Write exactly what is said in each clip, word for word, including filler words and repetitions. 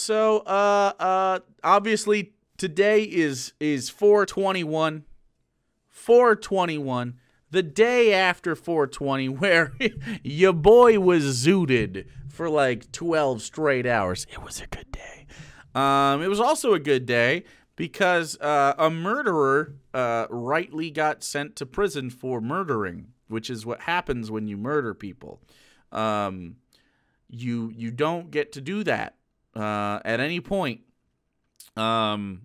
So uh uh obviously today is is four twenty-one. four twenty-one, the day after four twenty, where your boy was zooted for like twelve straight hours. It was a good day. Um, it was also a good day because uh, a murderer uh, rightly got sent to prison for murdering, which is what happens when you murder people. Um, you you don't get to do that uh, at any point, um,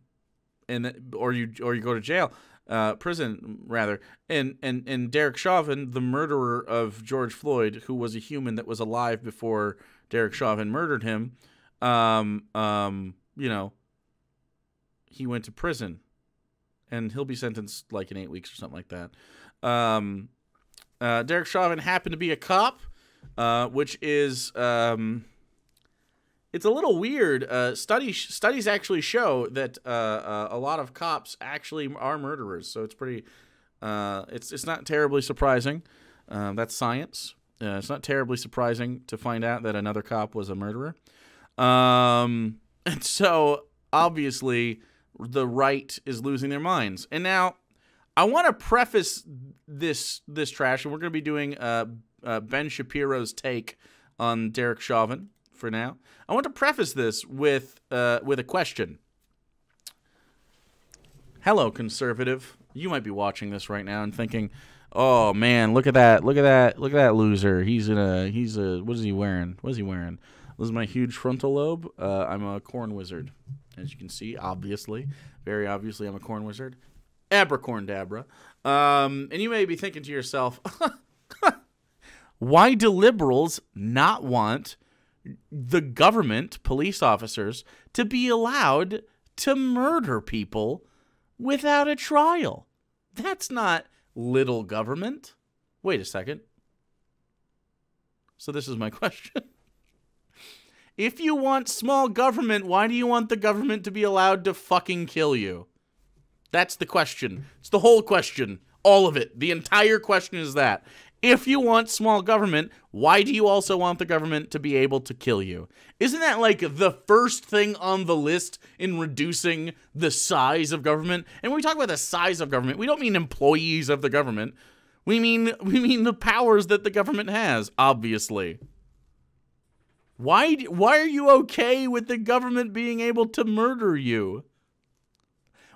and or you or you go to jail. Uh, prison rather, and and and Derek Chauvin, the murderer of George Floyd, who was a human that was alive before Derek Chauvin murdered him, um, um, you know, he went to prison, and he'll be sentenced like in eight weeks or something like that. Um, uh, Derek Chauvin happened to be a cop, uh, which is um, it's a little weird. Uh, studies studies actually show that uh, uh, a lot of cops actually are murderers, so it's pretty. Uh, it's it's not terribly surprising. Uh, that's science. Uh, it's not terribly surprising to find out that another cop was a murderer. Um, and so obviously the right is losing their minds. And now I want to preface this this trash, and we're going to be doing uh, uh, Ben Shapiro's take on Derek Chauvin. For now, I want to preface this with uh, with a question. Hello, conservative. You might be watching this right now and thinking, "Oh man, look at that! Look at that! Look at that loser! He's in a he's a what is he wearing? What is he wearing? This is my huge frontal lobe. Uh, I'm a corn wizard, as you can see. Obviously, very obviously, I'm a corn wizard. Abracorndabra. Um, and you may be thinking to yourself, why do liberals not want the government, police officers, to be allowed to murder people without a trial? That's not little government. Wait a second. So this is my question. If you want small government, why do you want the government to be allowed to fucking kill you? That's the question. It's the whole question. All of it. The entire question is that. If you want small government, why do you also want the government to be able to kill you? Isn't that like the first thing on the list in reducing the size of government? And when we talk about the size of government, we don't mean employees of the government. We mean we mean the powers that the government has, obviously. Why why are you okay with the government being able to murder you?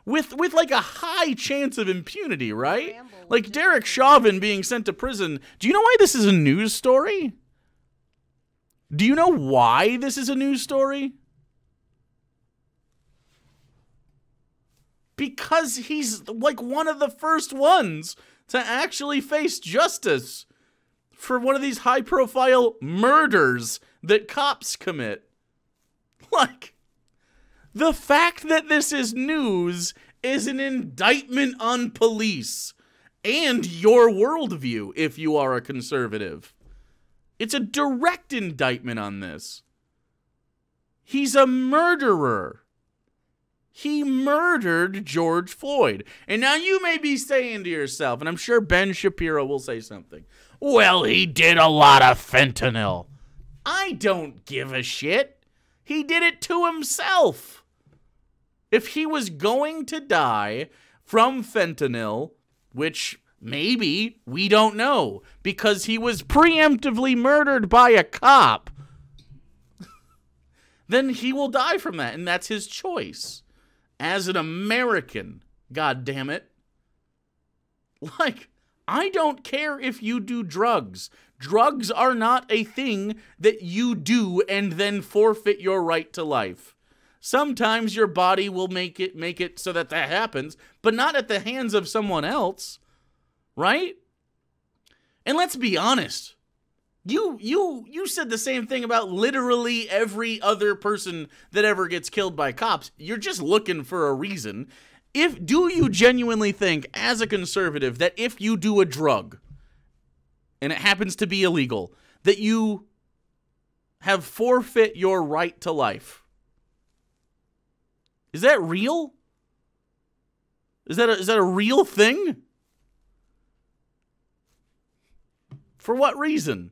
With, with like, a high chance of impunity, right? Like, Derek Chauvin being sent to prison. Do you know why this is a news story? Do you know why this is a news story? Because he's, like, one of the first ones to actually face justice for one of these high-profile murders that cops commit. Like... the fact that this is news is an indictment on police and your worldview if you are a conservative. It's a direct indictment on this. He's a murderer. He murdered George Floyd. And now you may be saying to yourself, and I'm sure Ben Shapiro will say something, well, he did a lot of fentanyl. I don't give a shit. He did it to himself. If he was going to die from fentanyl, which maybe we don't know, because he was preemptively murdered by a cop, then he will die from that, and that's his choice. As an American, God damn it. Like, I don't care if you do drugs. Drugs are not a thing that you do and then forfeit your right to life. Sometimes your body will make it make it so that that happens, but not at the hands of someone else, right? And let's be honest. You you you said the same thing about literally every other person that ever gets killed by cops. You're just looking for a reason. If do you genuinely think as a conservative that if you do a drug and it happens to be illegal, that you have forfeit your right to life? Is that real? Is that a, is that a real thing? For what reason?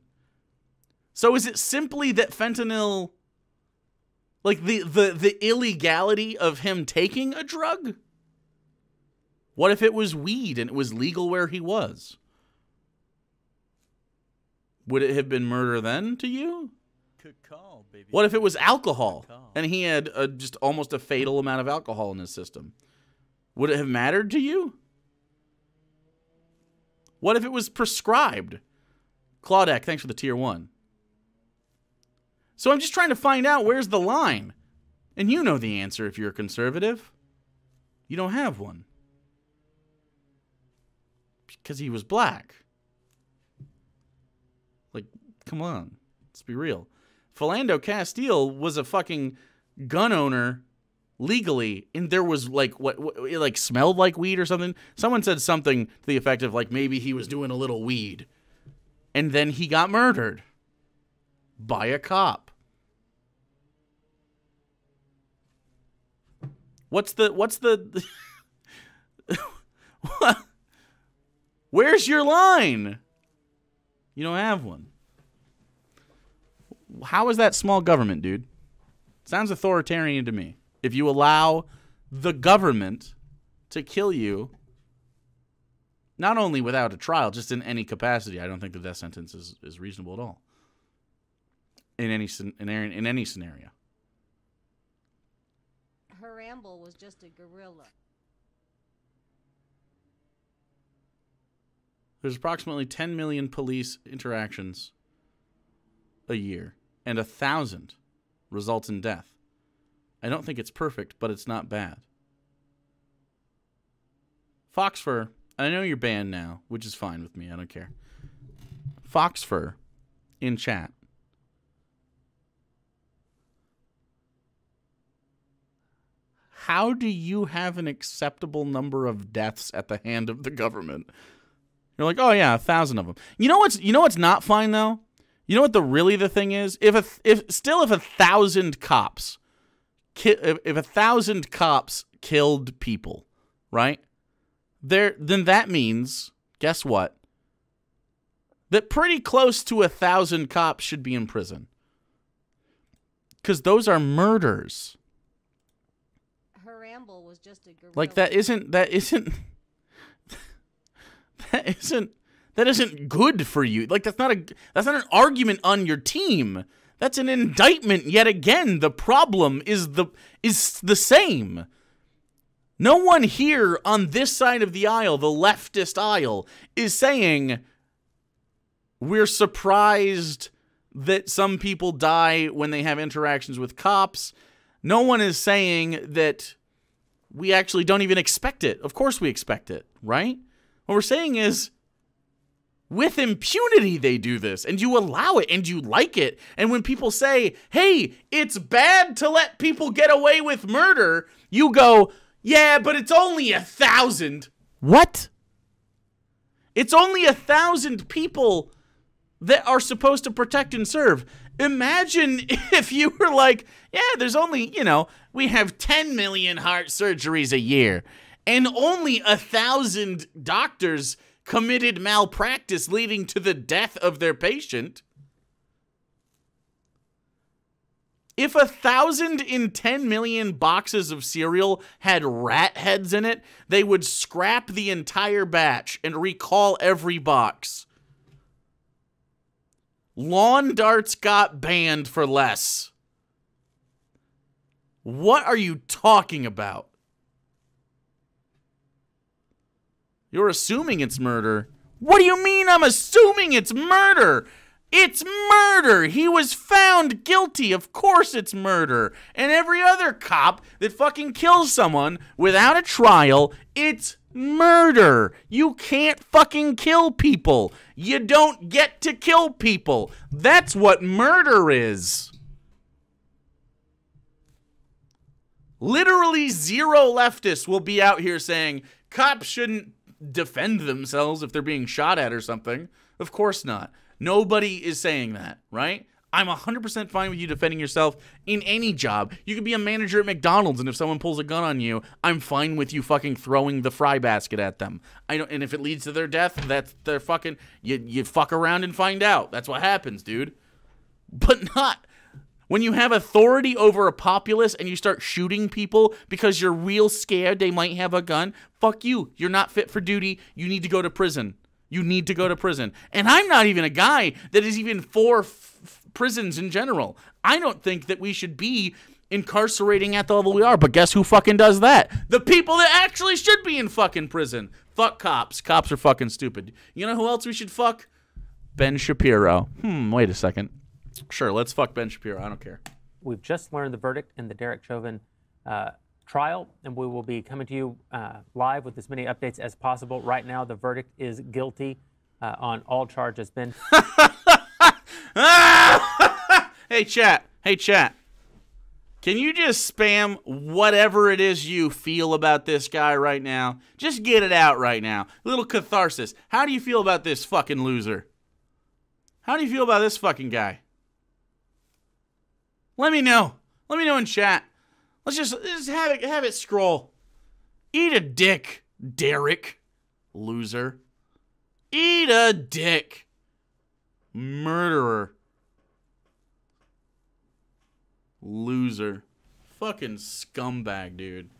So is it simply that fentanyl Like the, the, the illegality of him taking a drug? What if it was weed and it was legal where he was? Would it have been murder then to you? Good call, baby. What if it was alcohol and he had a, just almost a fatal amount of alcohol in his system? Would it have mattered to you? What if it was prescribed? Claudette, thanks for the tier one. So I'm just trying to find out where's the line. And you know the answer if you're a conservative. You don't have one. Because he was black. Like, come on. Let's be real. Philando Castile was a fucking gun owner legally, and there was like what, what it like smelled like weed or something. Someone said something to the effect of like maybe he was doing a little weed, and then he got murdered by a cop. What's the what's the what? Where's your line? You don't have one. How is that small government, dude? Sounds authoritarian to me. If you allow the government to kill you, not only without a trial, just in any capacity, I don't think the death sentence is, is reasonable at all. In any in, in any scenario. Her ramble was just a gorilla. There's approximately ten million police interactions a year, and a thousand results in death. I don't think it's perfect, but it's not bad. Foxfur, I know you're banned now, which is fine with me. I don't care. Foxfur in chat. How do you have an acceptable number of deaths at the hand of the government? You're like, oh yeah, a thousand of them. You know what's, you know what's not fine though? You know what the really the thing is? If a if still if a thousand cops If a thousand cops killed people, right? There, then that means, guess what? That pretty close to a thousand cops should be in prison, because those are murders. Her ramble was just a gorilla. Like that isn't that isn't that isn't that isn't good for you. Like that's not a that's not an argument on your team. That's an indictment yet again. The problem is the is the same. No one here on this side of the aisle, the leftist aisle, is saying we're surprised that some people die when they have interactions with cops. No one is saying that we actually don't even expect it. Of course we expect it, right? What we're saying is, with impunity, they do this, and you allow it, and you like it. And when people say, hey, it's bad to let people get away with murder, you go, yeah, but it's only a thousand. What? It's only a thousand people that are supposed to protect and serve. Imagine if you were like, yeah, there's only, you know, we have ten million heart surgeries a year, and only a thousand doctors committed malpractice leading to the death of their patient. If a thousand in ten million boxes of cereal had rat heads in it, they would scrap the entire batch and recall every box. Lawn darts got banned for less. What are you talking about? You're assuming it's murder. What do you mean I'm assuming it's murder? It's murder. He was found guilty. Of course it's murder. And every other cop that fucking kills someone without a trial, it's murder. You can't fucking kill people. You don't get to kill people. That's what murder is. Literally zero leftists will be out here saying cops shouldn't defend themselves if they're being shot at or something. Of course not. Nobody is saying that, right? I'm one hundred percent fine with you defending yourself in any job. You could be a manager at McDonald's, and if someone pulls a gun on you, I'm fine with you fucking throwing the fry basket at them. I don't, and if it leads to their death, that's their fucking, you, you fuck around and find out. That's what happens, dude. But not, When you have authority over a populace and you start shooting people because you're real scared they might have a gun, fuck you. You're not fit for duty. You need to go to prison. You need to go to prison. And I'm not even a guy that is even for f prisons in general. I don't think that we should be incarcerating at the level we are, but guess who fucking does that? The people that actually should be in fucking prison. Fuck cops. Cops are fucking stupid. You know who else we should fuck? Ben Shapiro. Hmm, wait a second. Sure, let's fuck Ben Shapiro. I don't care. We've just learned the verdict in the Derek Chauvin uh, trial, and we will be coming to you uh, live with as many updates as possible. Right now, the verdict is guilty uh, on all charges. Ben. Hey, chat. Hey, chat. Can you just spam whatever it is you feel about this guy right now? Just get it out right now. A little catharsis. How do you feel about this fucking loser? How do you feel about this fucking guy? Let me know. Let me know in chat. Let's just, just have it have it scroll. Eat a dick, Derek. Loser. Eat a dick. Murderer. Loser. Fucking scumbag, dude.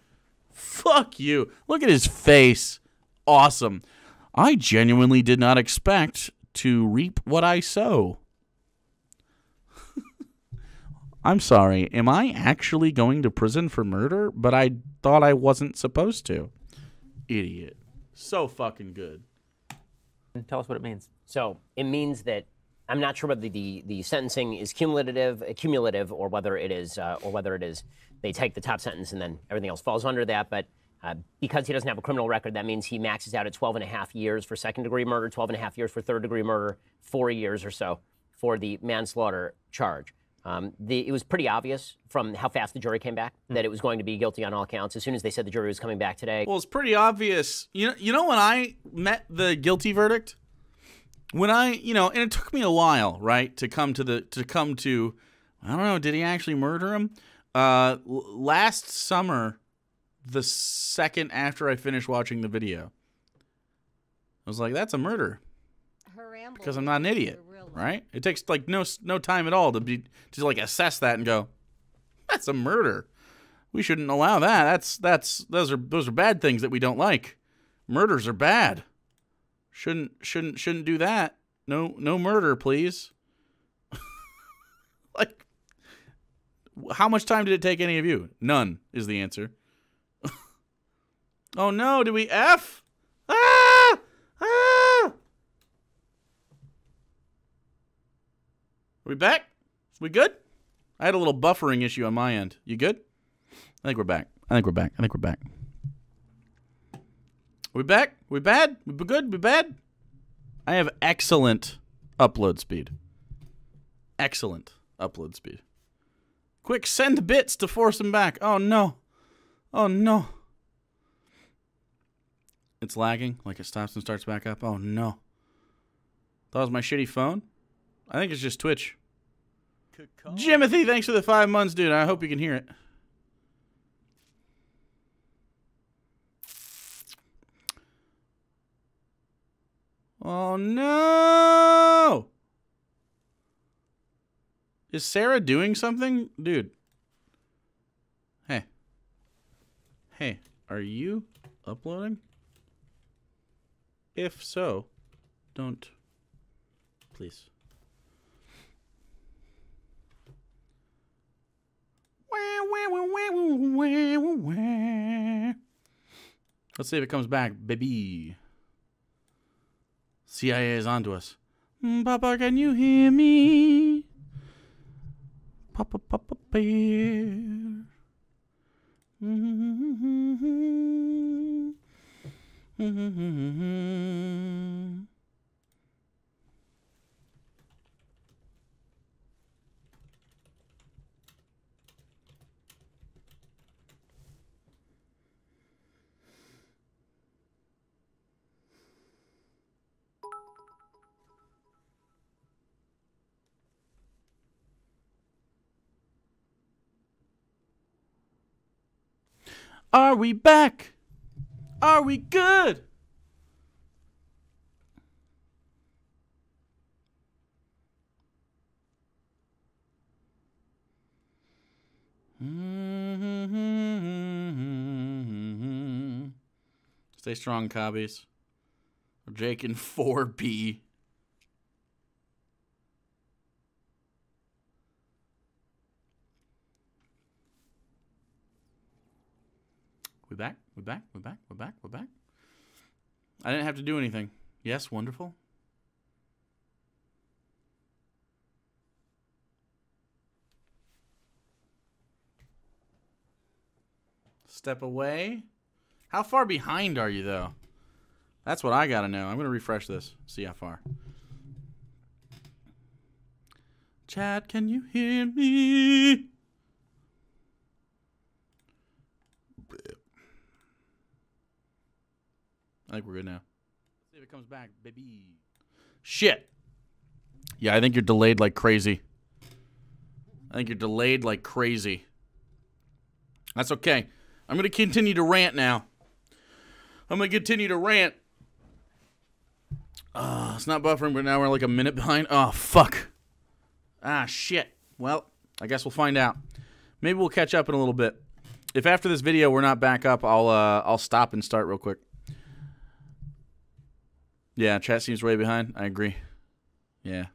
Fuck you. Look at his face. Awesome. I genuinely did not expect to reap what I sow. I'm sorry. Am I actually going to prison for murder? But I thought I wasn't supposed to. Idiot. So fucking good. Tell us what it means. So it means that I'm not sure whether the, the sentencing is cumulative, cumulative, or whether it is, uh, or whether it is, they take the top sentence and then everything else falls under that. But uh, because he doesn't have a criminal record, that means he maxes out at twelve and a half years for second degree murder, twelve and a half years for third degree murder, four years or so for the manslaughter charge. Um, the, it was pretty obvious from how fast the jury came back that it was going to be guilty on all counts as soon as they said the jury was coming back today. Well, it's pretty obvious. You know, you know when I met the guilty verdict? When I, you know, and it took me a while, right, to come to the, to come to, I don't know, did he actually murder him? Uh, last summer, the second after I finished watching the video, I was like, that's a murder. Because I'm not an idiot, right? It takes, like, no no time at all to be, to, like, assess that and go, that's a murder. We shouldn't allow that. That's, that's, those are, those are bad things that we don't like. Murders are bad. Shouldn't shouldn't shouldn't do that. No no murder, please. Like, how much time did it take any of you? None is the answer. Oh no, did we F? Ah! Ah! Are we back? We good? I had a little buffering issue on my end. You good? I think we're back. I think we're back. I think we're back. We back? We bad? We good? We bad? I have excellent upload speed. Excellent upload speed. Quick, send bits to force him back. Oh, no. Oh, no. It's lagging, like it stops and starts back up. Oh, no. That was my shitty phone? I think it's just Twitch. Jimothy, thanks for the five months, dude. I hope you can hear it. Oh, no! Is Sarah doing something? Dude. Hey. Hey, are you uploading? If so, don't. Please. Let's see if it comes back, baby. C I A is on to us. Papa, can you hear me? Papa, Papa Bear. Mm-hmm. Mm-hmm. Are we back? Are we good? Stay strong, Cobbies. Jake in four B. We're back, we're back, we're back, we're back, we're back. I didn't have to do anything. Yes, wonderful. Step away. How far behind are you, though? That's what I gotta know. I'm gonna refresh this, see how far. Chad, can you hear me? I think we're good now. Let's see if it comes back, baby. Shit. Yeah, I think you're delayed like crazy. I think you're delayed like crazy. That's okay. I'm gonna continue to rant now. I'm gonna continue to rant. Uh, it's not buffering, but now we're like a minute behind. Oh, fuck. Ah, shit. Well, I guess we'll find out. Maybe we'll catch up in a little bit. If after this video we're not back up, I'll uh, I'll stop and start real quick. Yeah, chat seems way behind. I agree. Yeah.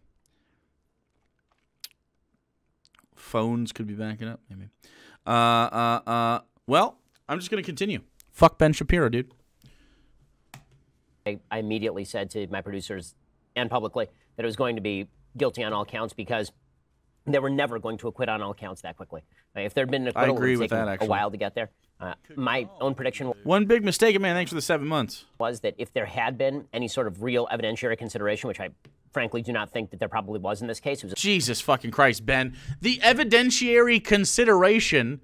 Phones could be backing up. Maybe. Uh, uh, uh. Well, I'm just gonna continue. Fuck Ben Shapiro, dude. I immediately said to my producers and publicly that it was going to be guilty on all counts because they were never going to acquit on all counts that quickly. If there had been an acquittal, I agree it would have taken with that, a while to get there. Uh, my own prediction was... One big mistake, man, thanks for the seven months. ...was that if there had been any sort of real evidentiary consideration, which I frankly do not think that there probably was in this case... It was Jesus fucking Christ, Ben. The evidentiary consideration...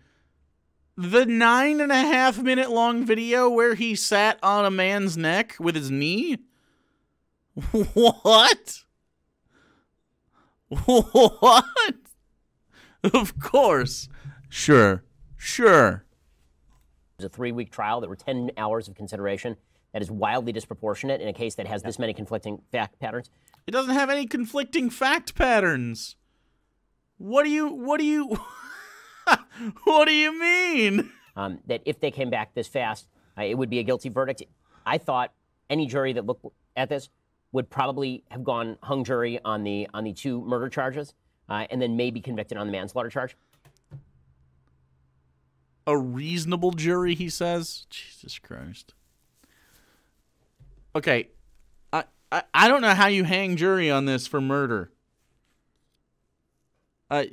The nine and a half minute long video where he sat on a man's neck with his knee? What? What? Of course. Sure. Sure. It was a three week trial. There were ten hours of consideration. That is wildly disproportionate in a case that has this many conflicting fact patterns. It doesn't have any conflicting fact patterns. What do you, what do you... What do you mean? Um, that if they came back this fast, uh, it would be a guilty verdict. I thought any jury that looked at this would probably have gone hung jury on the on the two murder charges, uh, and then maybe convicted on the manslaughter charge. A reasonable jury, he says. Jesus Christ. Okay, I I, I don't know how you hang jury on this for murder. Uh.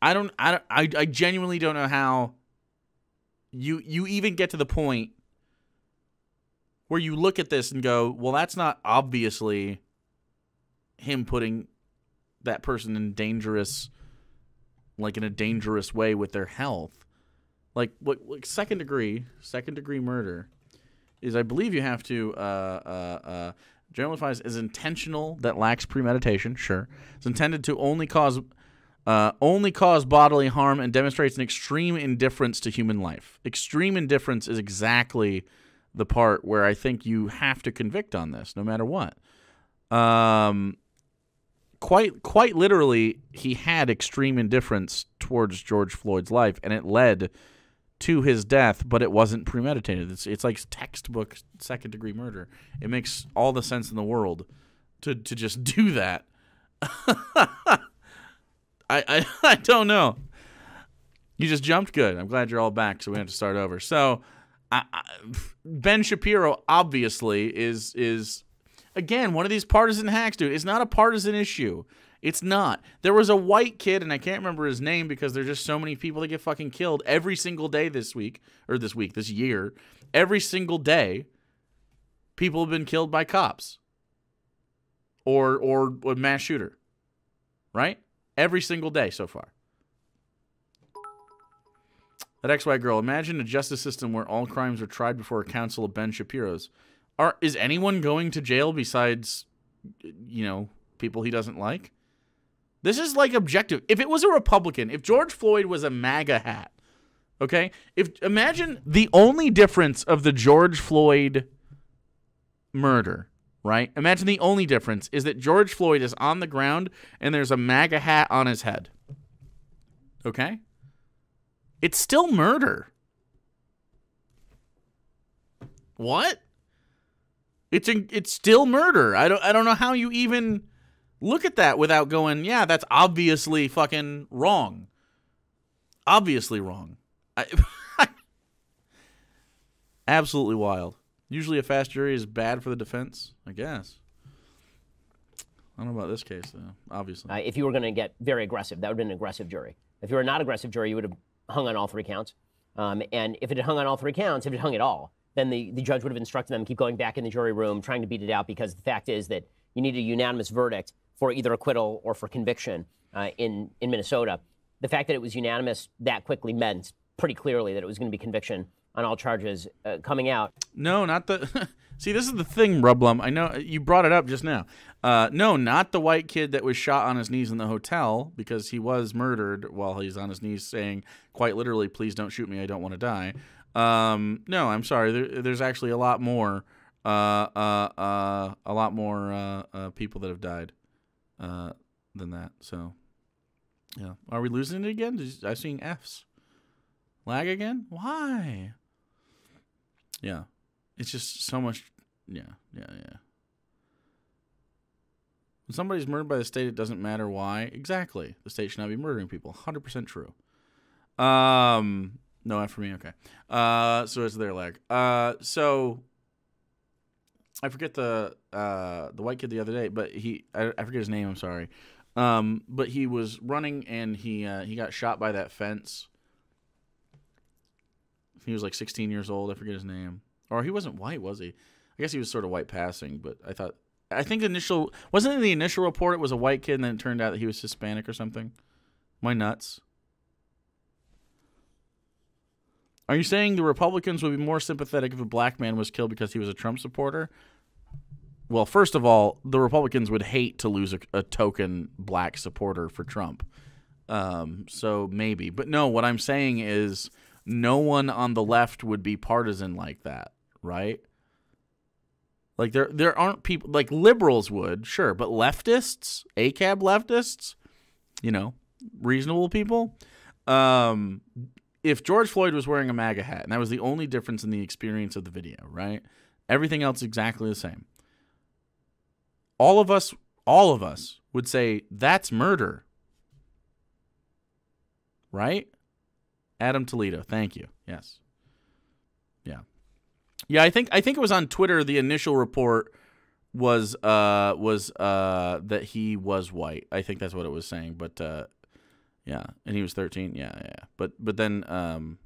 I don't, I don't, I, I genuinely don't know how you, you even get to the point where you look at this and go, well, that's not obviously him putting that person in dangerous, like in a dangerous way with their health. Like, what, like second degree, second degree murder is, I believe you have to, uh, uh, uh, generalize as intentional that lacks premeditation. Sure. It's intended to only cause... Uh, only cause bodily harm and demonstrates an extreme indifference to human life. Extreme indifference is exactly the part where I think you have to convict on this, no matter what. Um, quite, quite literally, he had extreme indifference towards George Floyd's life, and it led to his death, but it wasn't premeditated. It's, it's like textbook second-degree murder. It makes all the sense in the world to, to just do that. I, I, I don't know. You just jumped good. I'm glad you're all back, so we have to start over. So, I, I, Ben Shapiro, obviously, is, is again, one of these partisan hacks, dude. It's not a partisan issue. It's not. There was a white kid, and I can't remember his name because there's just so many people that get fucking killed every single day this week, or this week, this year. Every single day, people have been killed by cops or, or a mass shooter, right? Every single day so far. That ex-white girl. Imagine a justice system where all crimes are tried before a council of Ben Shapiro's. Are, is anyone going to jail besides, you know, people he doesn't like? This is like objective. If it was a Republican, if George Floyd was a MAGA hat, okay? If imagine the only difference of the George Floyd murder... Right? Imagine the only difference is that George Floyd is on the ground and there's a MAGA hat on his head. okay? It's still murder. What? It's a, it's still murder. I don't I don't know how you even look at that without going, yeah, that's obviously fucking wrong. Obviously wrong. I, absolutely wild. Usually a fast jury is bad for the defense, I guess. I don't know about this case, though, obviously. Uh, if you were going to get very aggressive, that would have been an aggressive jury. If you were not aggressive jury, you would have hung on all three counts. Um, and if it had hung on all three counts, if it hung at all, then the, the judge would have instructed them to keep going back in the jury room, trying to beat it out, because the fact is that you need a unanimous verdict for either acquittal or for conviction uh, in, in Minnesota. The fact that it was unanimous that quickly meant pretty clearly that it was going to be conviction on all charges uh, coming out. No, not the... See, this is the thing, Rublum. I know you brought it up just now. Uh, no, not the white kid that was shot on his knees in the hotel, because he was murdered while he's on his knees saying, quite literally, please don't shoot me, I don't want to die. Um, no, I'm sorry. There, there's actually a lot more, uh, uh, uh, a lot more uh, uh, people that have died uh, than that. So, yeah. Are we losing it again? I'm seeing Fs. Lag again? Why? Yeah. It's just so much, yeah, yeah, yeah. When somebody's murdered by the state, it doesn't matter why. Exactly. The state should not be murdering people. one hundred percent true. Um, no, not for me, okay. Uh, so it's their leg. Uh, so I forget the uh, the white kid the other day, but he, I, I forget his name, I'm sorry. Um, but he was running and he uh, he got shot by that fence. He was like sixteen years old. I forget his name. Or he wasn't white, was he? I guess he was sort of white passing, but I thought... I think initial... Wasn't in the initial report it was a white kid, and then it turned out that he was Hispanic or something? Am I nuts? Are you saying the Republicans would be more sympathetic if a black man was killed because he was a Trump supporter? Well, first of all, the Republicans would hate to lose a, a token black supporter for Trump. Um, so maybe. But no, what I'm saying is no one on the left would be partisan like that. Right? Like there there aren't people like liberals would, sure, but leftists, A C A B leftists, you know, reasonable people. Um, if George Floyd was wearing a MAGA hat, and that was the only difference in the experience of the video, right? Everything else exactly the same. All of us, all of us would say that's murder. Right? Adam Toledo, thank you. Yes. Yeah. Yeah, I think I think it was on Twitter. The initial report was uh, was uh, that he was white. I think that's what it was saying. But uh, yeah, and he was thirteen. Yeah, yeah. But but then um,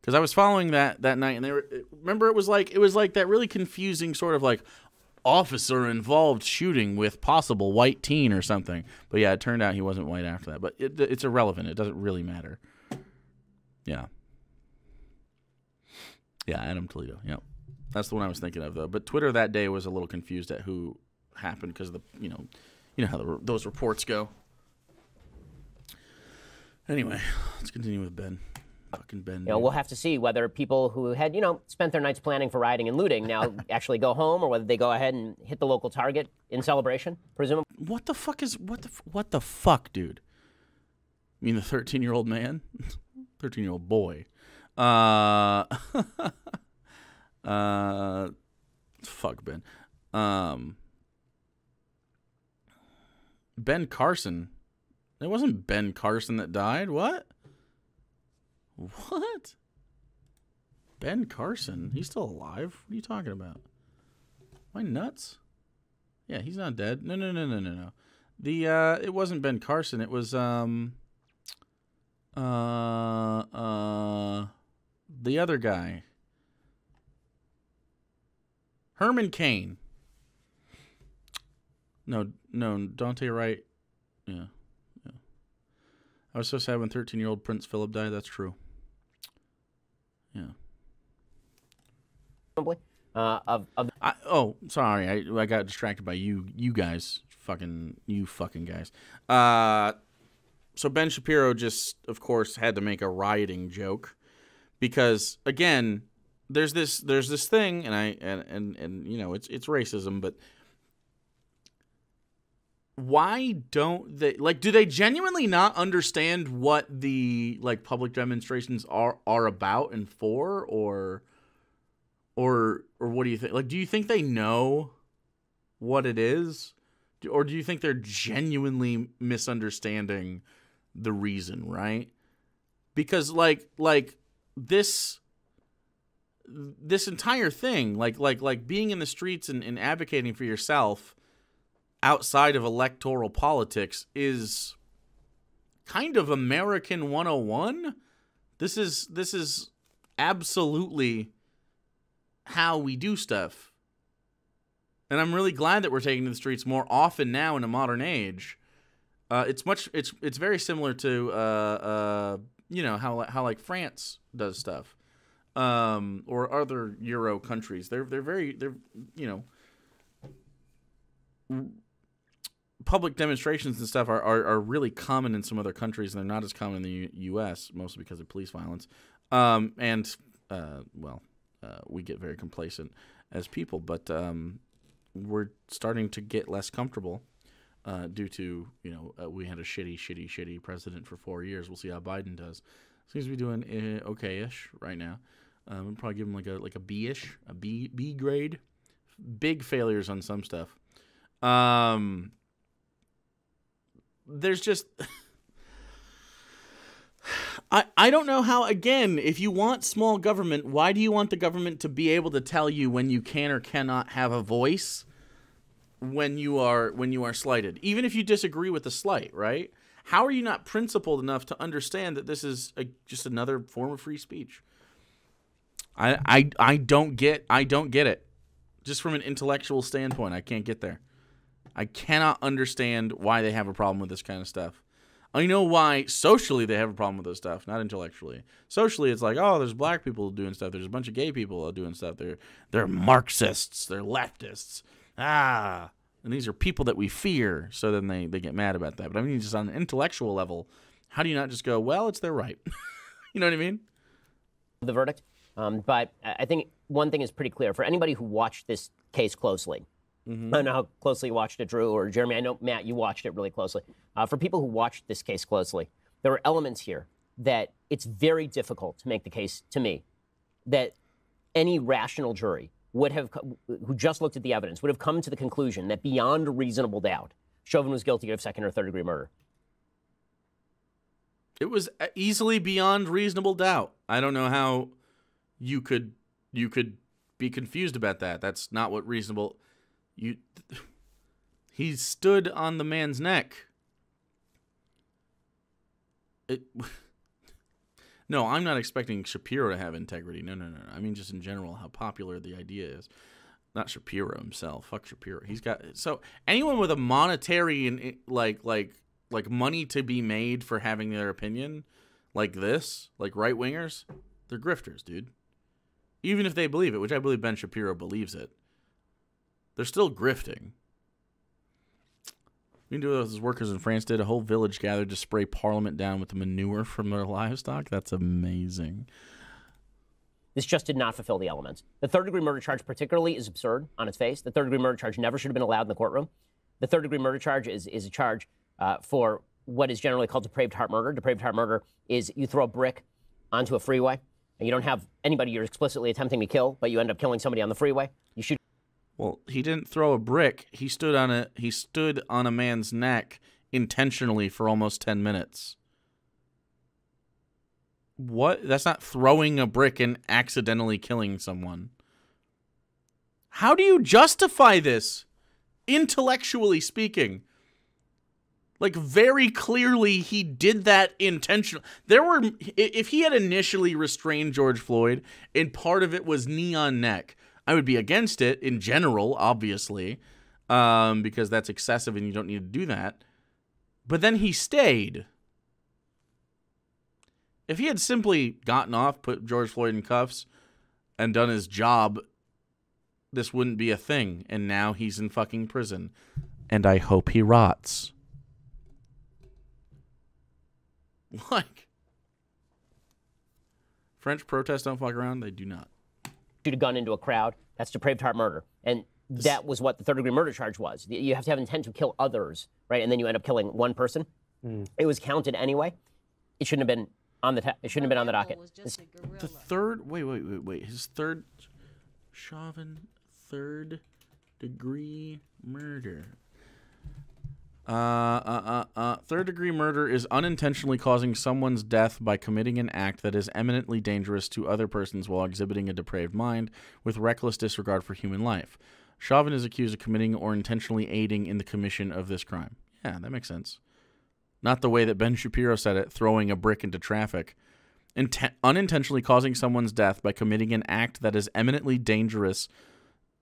because I was following that that night, and they were remember it was like it was like that really confusing sort of like officer involved shooting with possible white teen or something. But yeah, it turned out he wasn't white after that. But it, it's irrelevant. It doesn't really matter. Yeah. Yeah, Adam Toledo. Yeah, that's the one I was thinking of though. But Twitter that day was a little confused at who happened because the you know, you know how the, those reports go. Anyway, let's continue with Ben. Fucking Ben. You know, we'll have to see whether people who had you know spent their nights planning for rioting and looting now actually go home, or whether they go ahead and hit the local Target in celebration, presumably. What the fuck is what the what the fuck, dude? You mean the thirteen-year-old man, thirteen-year-old boy. Uh, uh, fuck Ben. Um, Ben Carson. It wasn't Ben Carson that died. What? What? Ben Carson? He's still alive? What are you talking about? Am I nuts? Yeah, he's not dead. No, no, no, no, no, no. The, uh, it wasn't Ben Carson. It was, um, uh, uh... the other guy. Herman Cain. No, no, Dante Wright. Yeah, yeah. I was so sad when thirteen-year-old Prince Philip died. That's true. Yeah. Uh, of, of I, oh, sorry. I, I got distracted by you, you guys. Fucking, you fucking guys. Uh... So Ben Shapiro just, of course, had to make a rioting joke because, again, there's this there's this thing, and I and and, and you know it's it's racism, but why don't they, like, do they genuinely not understand what the, like, public demonstrations are, are about and for, or, or, or what do you think? Like, do you think they know what it is? Or do you think they're genuinely misunderstanding the reason, right? Because, like, like, this, this entire thing, like, like, like, being in the streets and, and advocating for yourself outside of electoral politics is kind of American one oh one. This is, this is absolutely how we do stuff. And I'm really glad that we're taking to the streets more often now in a modern age. Uh, it's much, it's, it's very similar to, uh, uh, you know, how, how like France does stuff, um, or other Euro countries. They're, they're very, they're, you know, public demonstrations and stuff are, are, are really common in some other countries, and they're not as common in the U U.S. mostly because of police violence. Um, and, uh, well, uh, we get very complacent as people, but, um, we're starting to get less comfortable. Uh, due to, you know, uh, we had a shitty, shitty, shitty president for four years. We'll see how Biden does. Seems to be doing uh, okay-ish right now. Um, we'll probably give him like a like a B-ish, a B B grade. Big failures on some stuff. Um, there's just, I I don't know how. Again, if you want small government, why do you want the government to be able to tell you when you can or cannot have a voice? When you are when you are slighted, even if you disagree with the slight, right? How are you not principled enough to understand that this is a, just another form of free speech? I, I I don't get I don't get it. Just from an intellectual standpoint, I can't get there. I cannot understand why they have a problem with this kind of stuff. I know why socially they have a problem with this stuff, not intellectually. Socially, it's like, oh, there's black people doing stuff. There's a bunch of gay people doing stuff. They're they're Marxists. They're leftists. Ah, and these are people that we fear, so then they, they get mad about that. But I mean, just on an intellectual level, how do you not just go, well, it's their right? You know what I mean? The verdict. Um, but I think one thing is pretty clear. For anybody who watched this case closely, mm-hmm. I don't know how closely you watched it, Drew or Jeremy. I know, Matt, you watched it really closely. Uh, for people who watched this case closely, there were elements here that it's very difficult to make the case, to me, that any rational jury would have, who just looked at the evidence, would have come to the conclusion that beyond a reasonable doubt, Chauvin was guilty of second or third degree murder. It was easily beyond reasonable doubt. I don't know how you could you could be confused about that. That's not what reasonable. You, he stood on the man's neck. It. No, I'm not expecting Shapiro to have integrity. No, no, no. I mean, just in general, how popular the idea is. Not Shapiro himself. Fuck Shapiro. He's got so anyone with a monetary and like like like money to be made for having their opinion, like this, like right wingers, they're grifters, dude. Even if they believe it, which I believe Ben Shapiro believes it, they're still grifting. We can do what those workers in France did. A whole village gathered to spray Parliament down with the manure from their livestock. That's amazing. This just did not fulfill the elements. The third-degree murder charge particularly is absurd on its face. The third-degree murder charge never should have been allowed in the courtroom. The third-degree murder charge is, is a charge uh, for what is generally called depraved heart murder. Depraved heart murder is you throw a brick onto a freeway, and you don't have anybody you're explicitly attempting to kill, but you end up killing somebody on the freeway. You shoot. Well, he didn't throw a brick. He stood on a he stood on a man's neck intentionally for almost ten minutes. What? That's not throwing a brick and accidentally killing someone. How do you justify this, intellectually speaking? Like, very clearly, he did that intentionally. There were, if he had initially restrained George Floyd, and part of it was knee on neck, I would be against it in general, obviously, um, because that's excessive and you don't need to do that. But then he stayed. If he had simply gotten off, put George Floyd in cuffs, and done his job, this wouldn't be a thing. And now he's in fucking prison. And I hope he rots. Like, French protests don't fuck around. They do not. Shoot a gun into a crowd, that's depraved heart murder. And that was what the third-degree murder charge was. You have to have intent to kill others, right? And then you end up killing one person. Mm. It was counted anyway. It shouldn't have been on the. Ta it shouldn't have been on the docket. The third. Wait, wait, wait, wait. His third. Chauvin, third-degree murder. Uh, uh, uh, uh. Third-degree murder is unintentionally causing someone's death by committing an act that is eminently dangerous to other persons while exhibiting a depraved mind with reckless disregard for human life. Chauvin is accused of committing or intentionally aiding in the commission of this crime. Yeah, that makes sense. Not the way that Ben Shapiro said it, throwing a brick into traffic. Inten- unintentionally causing someone's death by committing an act that is eminently dangerous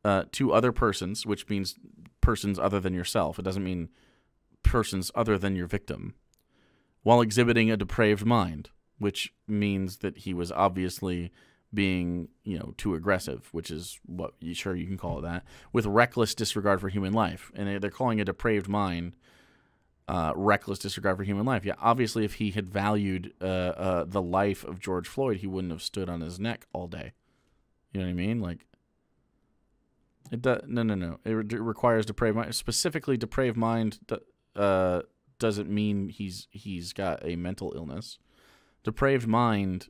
uh, to other persons, which means persons other than yourself. It doesn't mean persons other than your victim, while exhibiting a depraved mind, which means that he was obviously being, you know, too aggressive, which is what you sure you can call it that, with reckless disregard for human life. And they're calling a depraved mind Uh, reckless disregard for human life. Yeah, obviously, if he had valued uh, uh, the life of George Floyd, he wouldn't have stood on his neck all day. You know what I mean? Like, it does. No, no, no. It, re it requires depraved mind. Specifically, depraved mind uh, doesn't mean he's he's got a mental illness. Depraved mind,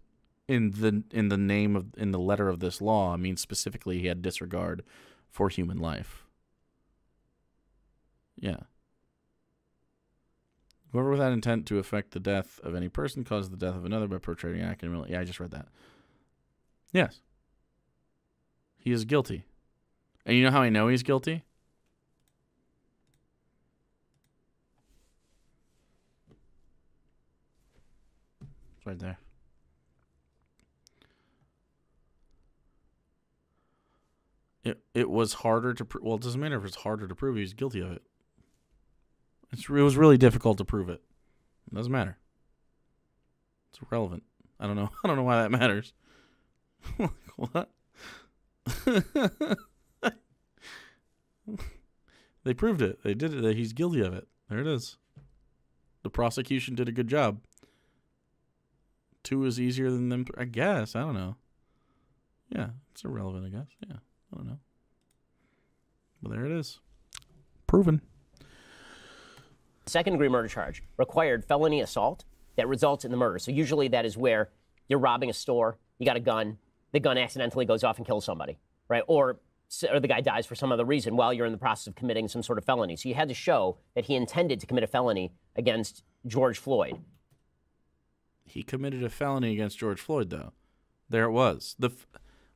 in the in the name of in the letter of this law, means specifically he had disregard for human life. Yeah. Whoever without intent to affect the death of any person causes the death of another by perpetrating an act in real life. Yeah, I just read that. Yes. He is guilty. And you know how I know he's guilty? It's right there. It, it was harder to... Well, it doesn't matter if it's harder to prove he's guilty of it. It's, it was really difficult to prove it. It doesn't matter. It's irrelevant. I don't know. I don't know why that matters. Like, what? They proved it. They did it. That he's guilty of it. There it is. The prosecution did a good job. Two is easier than them. I guess. I don't know. Yeah, it's irrelevant. I guess. Yeah, I don't know. But there it is. Proven. Second-degree murder charge required felony assault that results in the murder. So usually that is where you're robbing a store, you got a gun, the gun accidentally goes off and kills somebody, right? Or, or the guy dies for some other reason while you're in the process of committing some sort of felony. So you had to show that he intended to commit a felony against George Floyd. He committed a felony against George Floyd, though. There it was. The f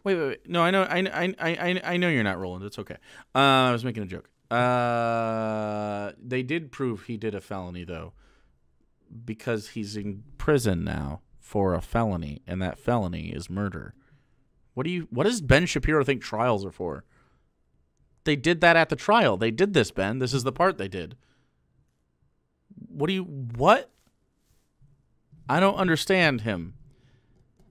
wait, wait, wait. No, I know, I, I, I, I know you're not rolling. It's okay. Uh, I was making a joke. Uh, they did prove he did a felony, though, because he's in prison now for a felony, and that felony is murder. What do you? What does Ben Shapiro think trials are for? They did that at the trial. They did this, Ben. This is the part they did. What do you? What? I don't understand him.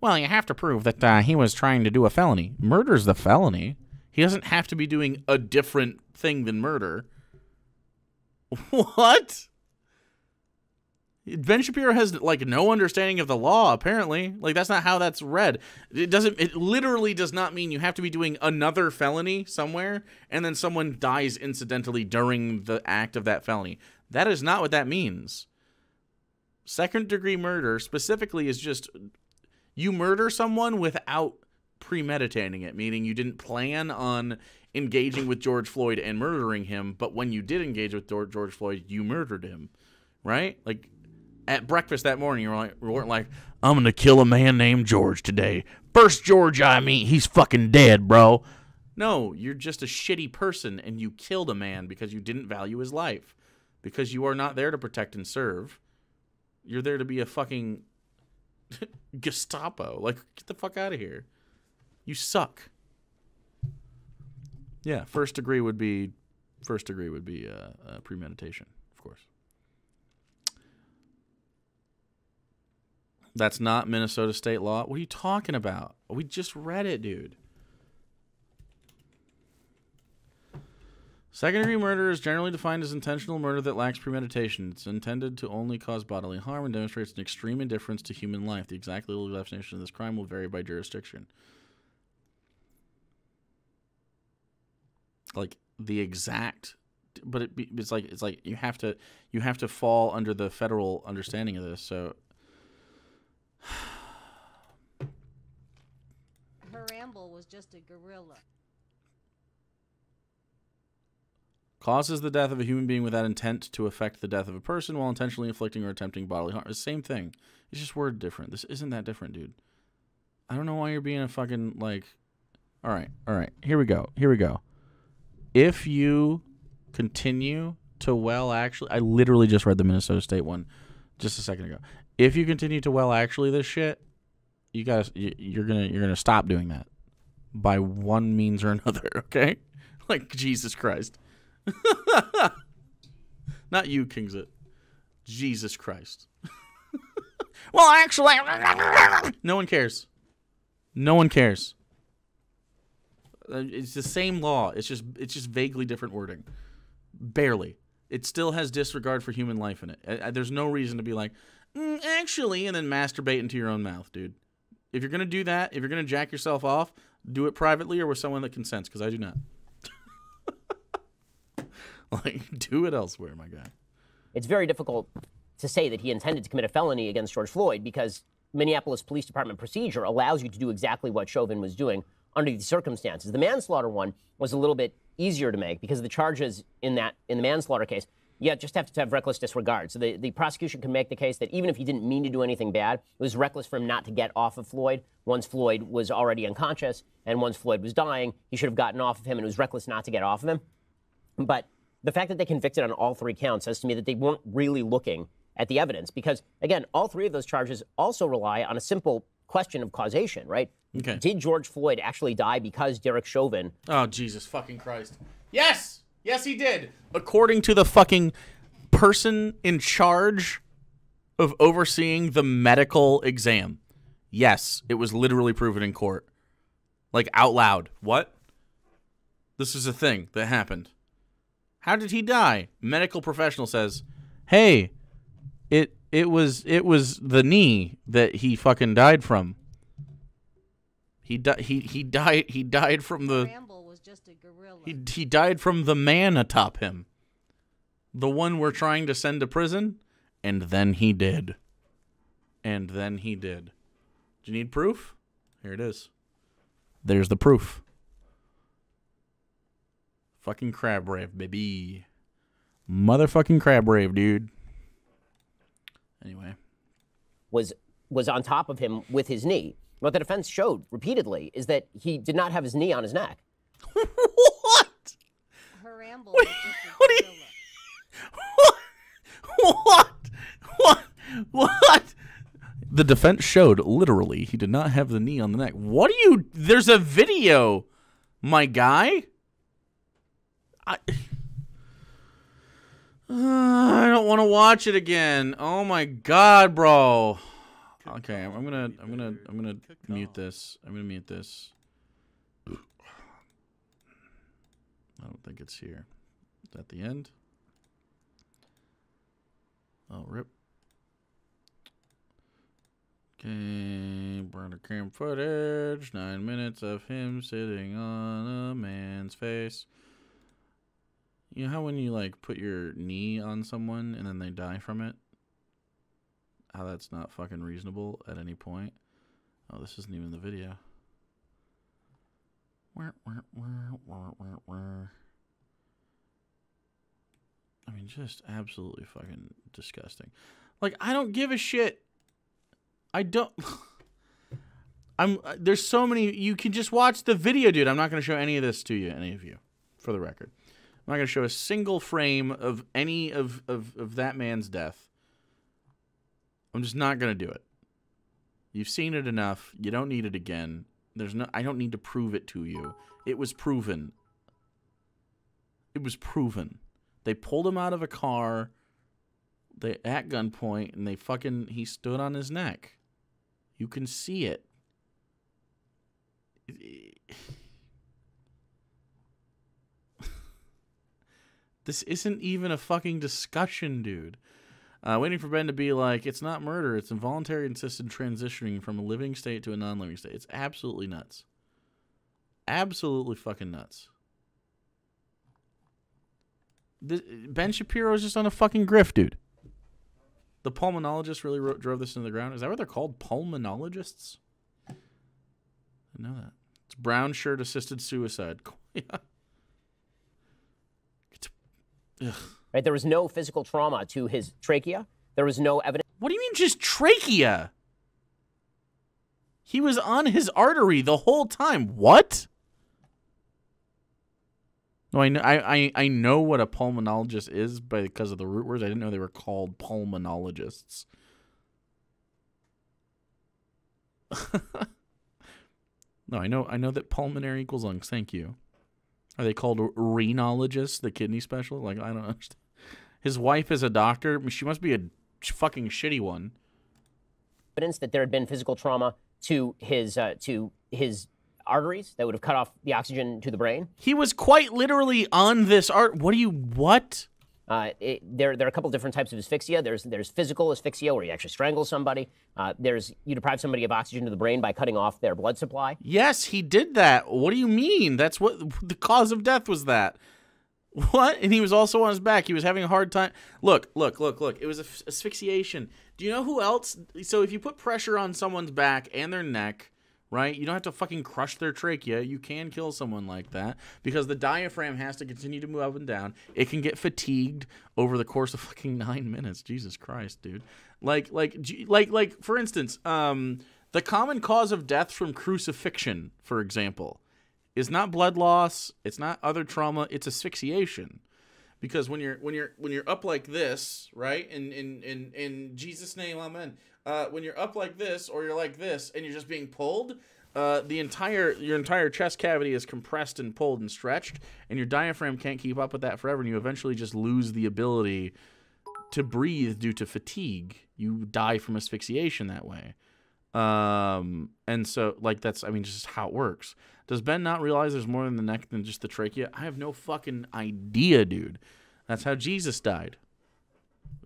Well, you have to prove that uh, he was trying to do a felony. Murder's the felony. He doesn't have to be doing a different thing than murder. What? Ben Shapiro has, like, no understanding of the law, apparently. Like, that's not how that's read. It doesn't, it literally does not mean you have to be doing another felony somewhere, and then someone dies incidentally during the act of that felony. That is not what that means. Second-degree murder, specifically, is just you murder someone without premeditating it, meaning you didn't plan on engaging with George Floyd and murdering him, but when you did engage with George Floyd, you murdered him, right? Like, at breakfast that morning, you, were like, you weren't like, I'm going to kill a man named George today. First George I meet, he's fucking dead, bro. No, you're just a shitty person, and you killed a man because you didn't value his life, because you are not there to protect and serve. You're there to be a fucking Gestapo. Like, get the fuck out of here. You suck. Yeah, first degree would be, first degree would be uh, uh, premeditation, of course. That's not Minnesota state law. What are you talking about? We just read it, dude. Second degree murder is generally defined as intentional murder that lacks premeditation. It's intended to only cause bodily harm and demonstrates an extreme indifference to human life. The exact legal definition of this crime will vary by jurisdiction. like the exact, but it, it's like it's like you have to you have to fall under the federal understanding of this. So her ramble was just a gorilla. Causes the death of a human being without intent to affect the death of a person while intentionally inflicting or attempting bodily harm. It's the same thing. It's just word different. This isn't that different, dude. I don't know why you're being a fucking, like... All right, all right. Here we go. Here we go. If you continue to well actually... I literally just read the Minnesota State one just a second ago. If you continue to well actually this shit, you guys, you're gonna you're gonna stop doing that by one means or another, okay? Like, Jesus Christ. Not you, Kingsit. Jesus Christ. Well, actually, no one cares. No one cares. It's the same law. It's just it's just vaguely different wording. Barely. It still has disregard for human life in it. I, I, there's no reason to be like, mm, actually, and then masturbate into your own mouth, dude. If you're gonna do that, if you're gonna jack yourself off, do it privately or with someone that consents, because I do not. Like, do it elsewhere, my guy. It's very difficult to say that he intended to commit a felony against George Floyd because Minneapolis Police Department procedure allows you to do exactly what Chauvin was doing under the circumstances. The manslaughter one was a little bit easier to make because of the charges in that in the manslaughter case. You just have to have reckless disregard. So the, the prosecution can make the case that even if he didn't mean to do anything bad, it was reckless for him not to get off of Floyd. Once Floyd was already unconscious and once Floyd was dying, he should have gotten off of him, and it was reckless not to get off of him. But the fact that they convicted on all three counts says to me that they weren't really looking at the evidence because, again, all three of those charges also rely on a simple question of causation, right? Okay. Did George Floyd actually die because Derek Chauvin... Oh, Jesus fucking Christ. Yes! Yes, he did! According to the fucking person in charge of overseeing the medical exam. Yes, it was literally proven in court. Like, out loud. What? This is a thing that happened. How did he die? Medical professional says, "Hey, it it was it was the knee that he fucking died from. He died he he died he died from the Ramble was just a gorilla. He he died from the man atop him, the one we're trying to send to prison, and then he did, and then he did. Do you need proof? Here it is. There's the proof." Fucking crab rave, baby. Motherfucking crab rave, dude. Anyway. Was was on top of him with his knee. What the defense showed repeatedly is that he did not have his knee on his neck. What? Her ramble. What? What, you, what? What? What? What? The defense showed literally he did not have the knee on the neck. What do you... There's a video, my guy. I, uh, I don't want to watch it again. Oh my god, bro. Okay, I'm gonna, I'm gonna, I'm gonna mute this. I'm gonna mute this. I don't think it's here. It's at the end. Oh, rip. Okay, burner cam footage. Nine minutes of him sitting on a man's face. You know how when you, like, put your knee on someone and then they die from it? How that's not fucking reasonable at any point? Oh, this isn't even the video. I mean, just absolutely fucking disgusting. Like, I don't give a shit. I don't... I'm. There's so many... You can just watch the video, dude. I'm not going to show any of this to you, any of you, for the record. I'm not going to show a single frame of any of, of, of that man's death. I'm just not going to do it. You've seen it enough. You don't need it again. There's no. I don't need to prove it to you. It was proven. It was proven. They pulled him out of a car they, at gunpoint, and they fucking... He stood on his neck. You can see it. This isn't even a fucking discussion, dude. Uh, waiting for Ben to be like, it's not murder. It's involuntary insisted transitioning from a living state to a non-living state. It's absolutely nuts. Absolutely fucking nuts. This, Ben Shapiro is just on a fucking grift, dude. The pulmonologist really wrote, drove this into the ground. Is that what they're called? Pulmonologists? I know that. It's brown shirt assisted suicide. Yeah. Ugh. Right, there was no physical trauma to his trachea. There was no evidence. What do you mean just trachea? He was on his artery the whole time. What? No, I know, I, I know what a pulmonologist is because of the root words. I didn't know they were called pulmonologists. No, I know, I know that pulmonary equals lungs. Thank you. Are they called renologists, the kidney specialist? Like, I don't understand. His wife is a doctor. She must be a fucking shitty one. Evidence that there had been physical trauma to his uh, to his. arteries that would have cut off the oxygen to the brain. He was quite literally on this art. What do you, what? Uh, it, there, there are a couple different types of asphyxia. There's, there's physical asphyxia where you actually strangle somebody. Uh, there's, you deprive somebody of oxygen to the brain by cutting off their blood supply. Yes, he did that. What do you mean? That's what the cause of death was that. What? And he was also on his back. He was having a hard time. Look, look, look, look. It was asphyxiation. Do you know who else? So if you put pressure on someone's back and their neck, right? You don't have to fucking crush their trachea. You can kill someone like that because the diaphragm has to continue to move up and down. It can get fatigued over the course of fucking nine minutes. Jesus Christ, dude. Like, like, like, like, for instance, um, the common cause of death from crucifixion, for example, is not blood loss. It's not other trauma. It's asphyxiation. Because when you're, when you're, when you're up like this, right? In, in, in, in Jesus' name, amen. Uh, when you're up like this, or you're like this, and you're just being pulled, uh, the entire your entire chest cavity is compressed and pulled and stretched, and your diaphragm can't keep up with that forever, and you eventually just lose the ability to breathe due to fatigue. You die from asphyxiation that way. Um, and so, like, that's, I mean, just how it works. Does Ben not realize there's more in the neck than just the trachea? I have no fucking idea, dude. That's how Jesus died.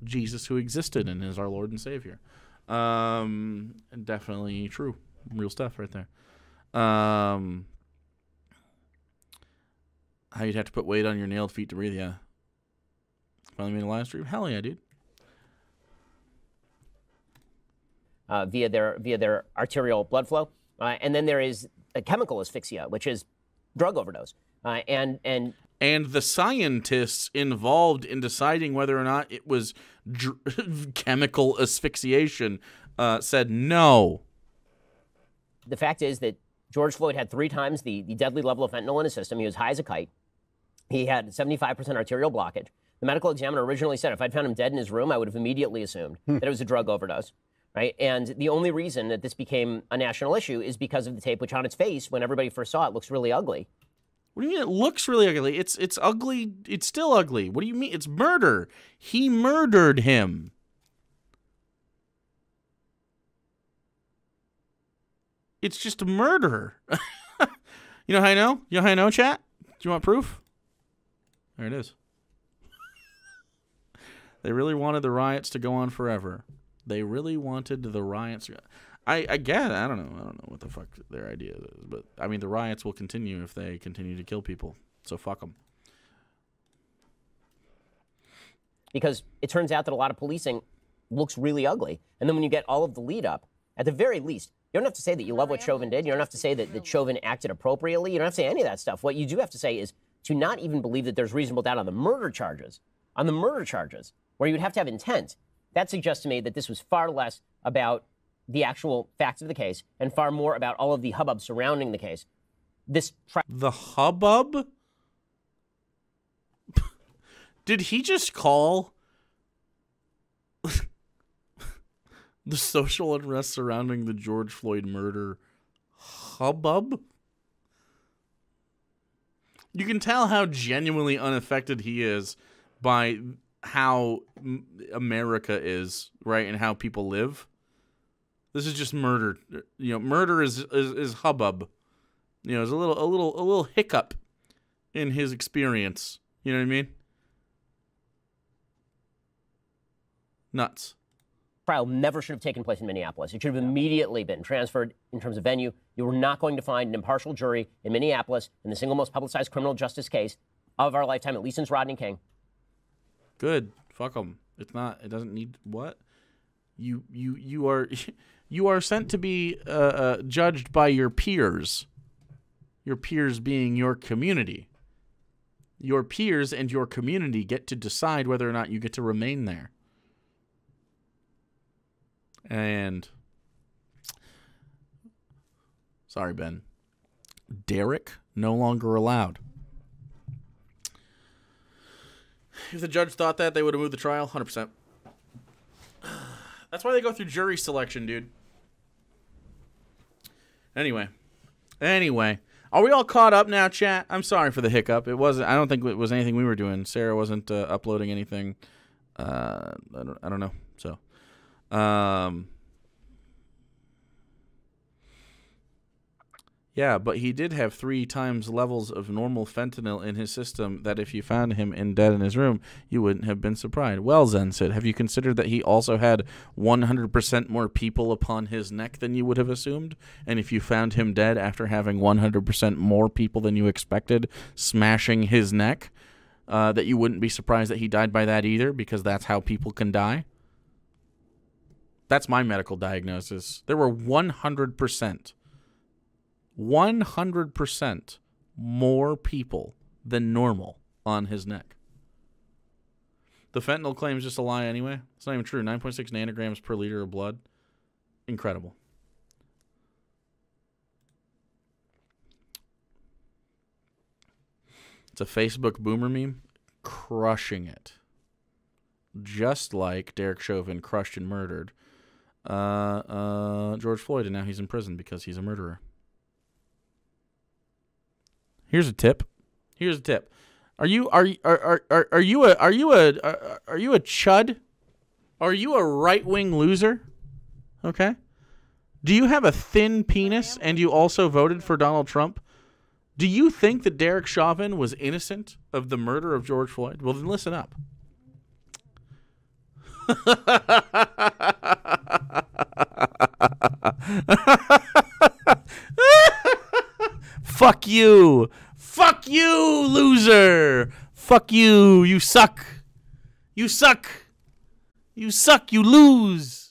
Jesus who existed and is our Lord and Savior. Um, definitely true. Real stuff right there. Um, how you'd have to put weight on your nailed feet to breathe, yeah. Finally made a live stream? Hell yeah, dude. Uh, via their via their arterial blood flow. Uh, and then there is a chemical asphyxia, which is drug overdose. Uh, and, and, and the scientists involved in deciding whether or not it was dr chemical asphyxiation uh, said no. The fact is that George Floyd had three times the, the deadly level of fentanyl in his system. He was high as a kite. He had seventy-five percent arterial blockage. The medical examiner originally said if I'd found him dead in his room, I would have immediately assumed hmm. that it was a drug overdose. Right? And the only reason that this became a national issue is because of the tape, which on its face, when everybody first saw it, looks really ugly. What do you mean it looks really ugly? It's it's ugly. It's still ugly. What do you mean? It's murder. He murdered him. It's just a murder. You know how I know? You know how I know, chat? Do you want proof? There it is. They really wanted the riots to go on forever. They really wanted the riots. I, I get it. I don't know. I don't know what the fuck their idea is. But, I mean, the riots will continue if they continue to kill people. So fuck them. Because it turns out that a lot of policing looks really ugly. And then when you get all of the lead up, at the very least, you don't have to say that you love what Chauvin did. You don't have to say that, that Chauvin acted appropriately. You don't have to say any of that stuff. What you do have to say is to not even believe that there's reasonable doubt on the murder charges, on the murder charges, where you would have to have intent. That suggests to me that this was far less about the actual facts of the case and far more about all of the hubbub surrounding the case. This tri- The hubbub? Did he just call the social unrest surrounding the George Floyd murder hubbub? You can tell how genuinely unaffected he is by how America is, right, and how people live. This is just murder. You know, murder is is, is hubbub. You know, there's a little a little a little hiccup in his experience. You know what I mean? Nuts. Trial never should have taken place in Minneapolis. It should have immediately been transferred in terms of venue. You were not going to find an impartial jury in Minneapolis in the single most publicized criminal justice case of our lifetime, at least since Rodney King. Good. Fuck them. It's not. It doesn't need what you you you are. You are sent to be uh, uh, judged by your peers. Your peers being your community. Your peers and your community get to decide whether or not you get to remain there. And sorry, Ben. Derek no longer allowed. If the judge thought that, they would have moved the trial one hundred percent. That's why they go through jury selection, dude. Anyway. Anyway. Are we all caught up now, chat? I'm sorry for the hiccup. It wasn't. I don't think it was anything we were doing. Sarah wasn't uh, uploading anything. Uh, I, don't, I don't know. So, um, yeah, but he did have three times levels of normal fentanyl in his system that if you found him in dead in his room, you wouldn't have been surprised. Well, Zen said, have you considered that he also had one hundred percent more people upon his neck than you would have assumed? And if you found him dead after having one hundred percent more people than you expected smashing his neck, uh, that you wouldn't be surprised that he died by that either, because that's how people can die? That's my medical diagnosis. There were one hundred percent. one hundred percent more people than normal on his neck. The fentanyl claim is just a lie anyway. It's not even true. nine point six nanograms per liter of blood. Incredible. It's a Facebook boomer meme. Crushing it. Just like Derek Chauvin crushed and murdered uh, uh, George Floyd, and now he's in prison because he's a murderer. Here's a tip. Here's a tip. Are you are are are are, are you a are you a are, are you a chud? Are you a right-wing loser? Okay. Do you have a thin penis and you also voted for Donald Trump? Do you think that Derek Chauvin was innocent of the murder of George Floyd? Well, then listen up. Fuck you. Fuck you, loser. Fuck you. You suck. You suck. You suck. You lose.